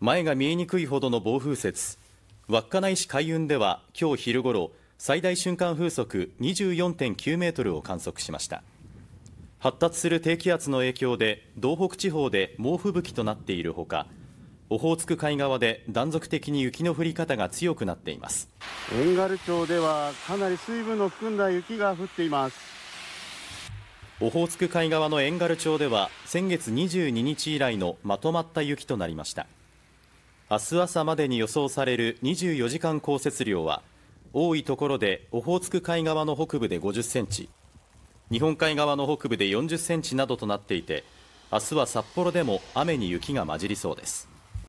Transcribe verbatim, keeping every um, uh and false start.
前が見えにくいほどの暴風雪。稚内市海運では今日昼ごろ、最大瞬間風速 にじゅうよんてんきゅう メートルを観測しました。発達する低気圧の影響で東北地方で猛吹雪となっているほか、オホーツク海側で断続的に雪の降り方が強くなっています。遠軽町ではかなり水分の含んだ雪が降っています。オホーツク海側の遠軽町では先月にじゅうににち以来のまとまった雪となりました。明日朝までに予想されるにじゅうよじかん降雪量は多いところでオホーツク海側の北部でごじゅっセンチ、日本海側の北部でよんじゅっセンチなどとなっていて、明日は札幌でも雨に雪が混じりそうです。